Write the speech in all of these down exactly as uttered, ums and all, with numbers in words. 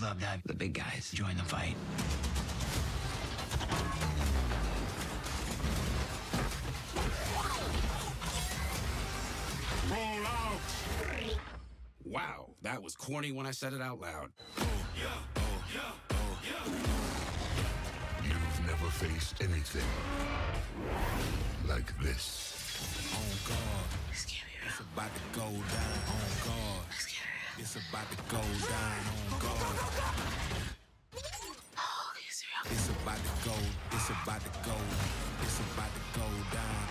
We'd love to have the big guys join the fight. Roll out! Wow, that was corny when I said it out loud. Oh, yeah, oh, yeah, oh, yeah. You've never faced anything like this. Oh, God. Let's get it. It's about to go down. Oh, God. Let's get it. It's about to go down on God. Oh, it's real. It's about to go. It's about to go. It's about to go down.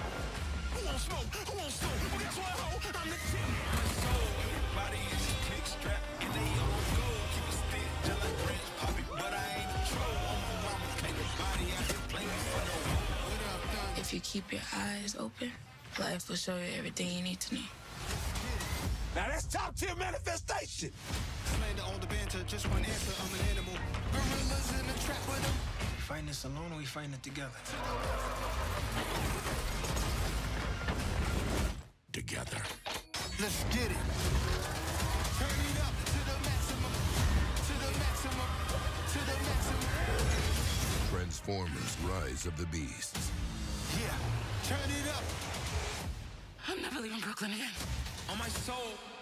Who won't smoke? Who won't smoke? Well, that's why I'm the king. So everybody is kick strap and they all go. Keep a stick till I branch poppy, but I ain't control. I'm a kind of body out here playing for no one. If you keep your eyes open, life will show you everything you need to know. Now that's top tier manifestation. Slander on the banter, just one answer, I'm an animal. Gorillas in the trap with them. We fighting this alone or we fighting it together? Together. Let's get it. Turn it up to the maximum. To the maximum. To the maximum. Transformers: Rise of the Beasts. Yeah, turn it up. I'm never leaving Brooklyn again. On my soul.